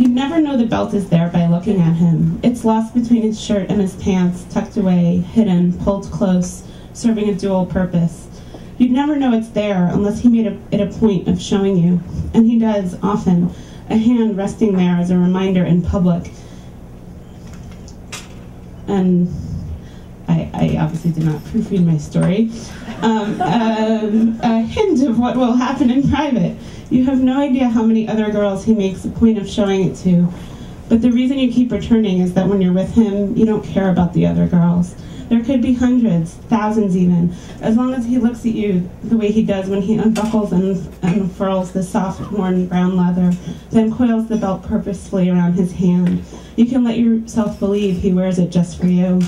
You'd never know the belt is there by looking at him. It's lost between his shirt and his pants, tucked away, hidden, pulled close, serving a dual purpose. You'd never know it's there unless he made it a point of showing you. And he does, often, a hand resting there as a reminder in public. And I obviously did not proofread my story. A hint of what will happen in private. You have no idea how many other girls he makes a point of showing it to. But the reason you keep returning is that when you're with him, you don't care about the other girls. There could be hundreds, thousands even, as long as he looks at you the way he does when he unbuckles and unfurls the soft, worn brown leather, then coils the belt purposefully around his hand. You can let yourself believe he wears it just for you.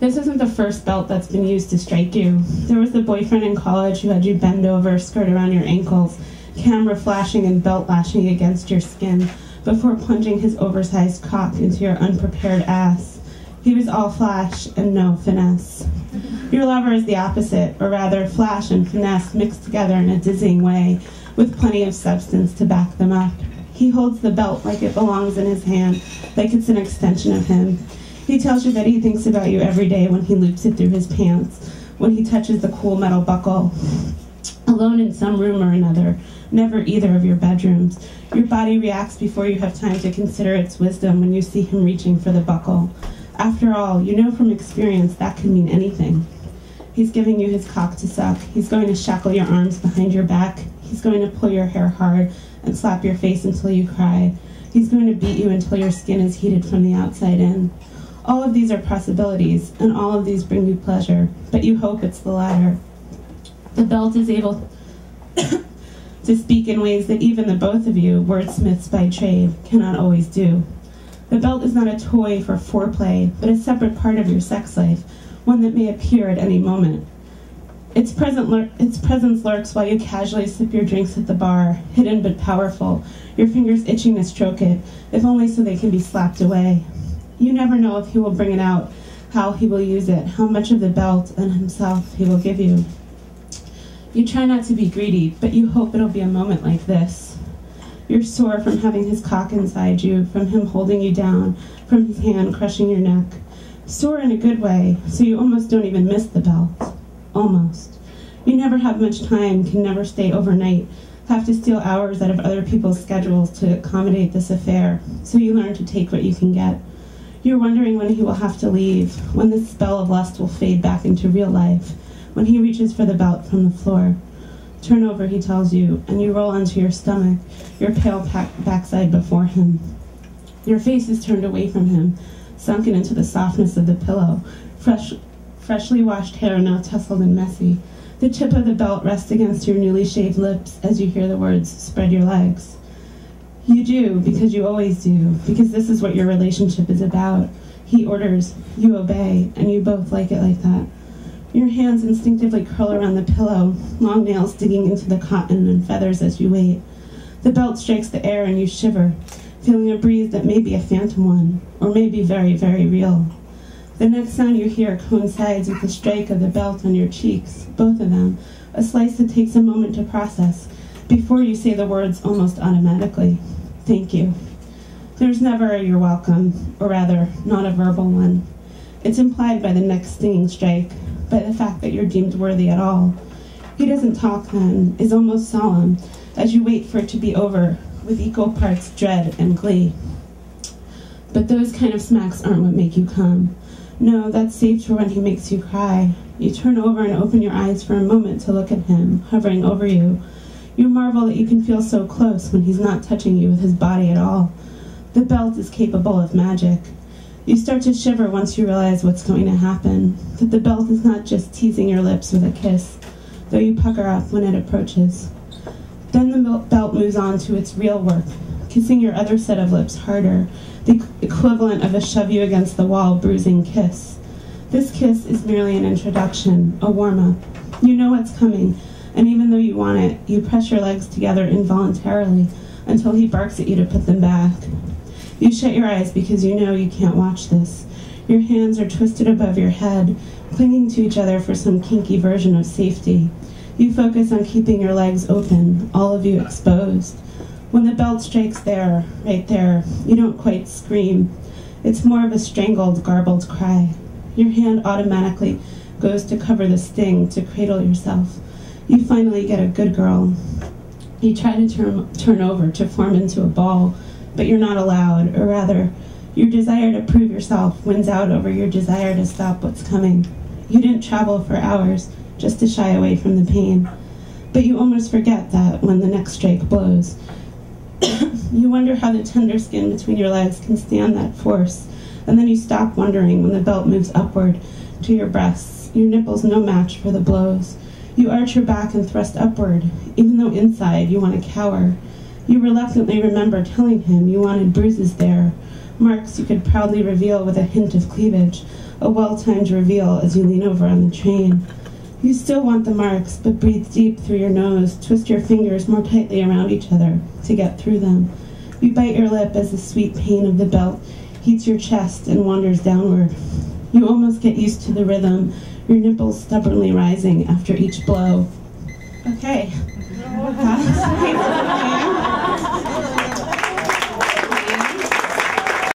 This isn't the first belt that's been used to strike you. There was the boyfriend in college who had you bend over, skirt around your ankles, camera flashing and belt lashing against your skin before plunging his oversized cock into your unprepared ass. He was all flash and no finesse. Your lover is the opposite, or rather flash and finesse mixed together in a dizzying way with plenty of substance to back them up. He holds the belt like it belongs in his hand, like it's an extension of him. He tells you that he thinks about you every day when he loops it through his pants, when he touches the cool metal buckle, alone in some room or another, never either of your bedrooms. Your body reacts before you have time to consider its wisdom when you see him reaching for the buckle. After all, you know from experience that could mean anything. He's giving you his cock to suck. He's going to shackle your arms behind your back. He's going to pull your hair hard and slap your face until you cry. He's going to beat you until your skin is heated from the outside in. All of these are possibilities, and all of these bring you pleasure, but you hope it's the latter. The belt is able to speak in ways that even the both of you, wordsmiths by trade, cannot always do. The belt is not a toy for foreplay, but a separate part of your sex life, one that may appear at any moment. Its presence lurks while you casually sip your drinks at the bar, hidden but powerful, your fingers itching to stroke it, if only so they can be slapped away. You never know if he will bring it out, how he will use it, how much of the belt and himself he will give you. You try not to be greedy, but you hope it'll be a moment like this. You're sore from having his cock inside you, from him holding you down, from his hand crushing your neck. Sore in a good way, so you almost don't even miss the belt. Almost. You never have much time, can never stay overnight, have to steal hours out of other people's schedules to accommodate this affair, so you learn to take what you can get. You're wondering when he will have to leave, when the spell of lust will fade back into real life, when he reaches for the belt from the floor. Turn over, he tells you, and you roll onto your stomach, your pale backside before him. Your face is turned away from him, sunken into the softness of the pillow, freshly washed hair now tousled and messy. The tip of the belt rests against your newly shaved lips as you hear the words, "Spread your legs." You do, because you always do, because this is what your relationship is about. He orders, you obey, and you both like it like that. Your hands instinctively curl around the pillow, long nails digging into the cotton and feathers as you wait. The belt strikes the air and you shiver, feeling a breeze that may be a phantom one, or may be very, very real. The next sound you hear coincides with the strike of the belt on your cheeks, both of them, a slice that takes a moment to process, before you say the words almost automatically. Thank you. There's never a "you're welcome," or rather, not a verbal one. It's implied by the next stinging strike, by the fact that you're deemed worthy at all. He doesn't talk then, is almost solemn, as you wait for it to be over, with equal parts dread and glee. But those kind of smacks aren't what make you come. No, that's saved for when he makes you cry. You turn over and open your eyes for a moment to look at him, hovering over you. You marvel that you can feel so close when he's not touching you with his body at all. The belt is capable of magic. You start to shiver once you realize what's going to happen, that the belt is not just teasing your lips with a kiss, though you pucker up when it approaches. Then the belt moves on to its real work, kissing your other set of lips harder, the equivalent of a shove-you-against-the-wall bruising kiss. This kiss is merely an introduction, a warm-up. You know what's coming, and even though you want it, you press your legs together involuntarily until he barks at you to put them back. You shut your eyes because you know you can't watch this. Your hands are twisted above your head, clinging to each other for some kinky version of safety. You focus on keeping your legs open, all of you exposed. When the bell strikes there, right there, you don't quite scream. It's more of a strangled, garbled cry. Your hand automatically goes to cover the sting, to cradle yourself. You finally get a good girl. You try to turn over to form into a ball, but you're not allowed, or rather, your desire to prove yourself wins out over your desire to stop what's coming. You didn't travel for hours just to shy away from the pain, but you almost forget that when the next strike blows. You wonder how the tender skin between your legs can stand that force, and then you stop wondering when the belt moves upward to your breasts, your nipples no match for the blows. You arch your back and thrust upward, even though inside you want to cower. You reluctantly remember telling him you wanted bruises there, marks you could proudly reveal with a hint of cleavage, a well-timed reveal as you lean over on the train. You still want the marks, but breathe deep through your nose, twist your fingers more tightly around each other to get through them. You bite your lip as the sweet pain of the belt heats your chest and wanders downward. You almost get used to the rhythm, your nipples stubbornly rising after each blow. Okay.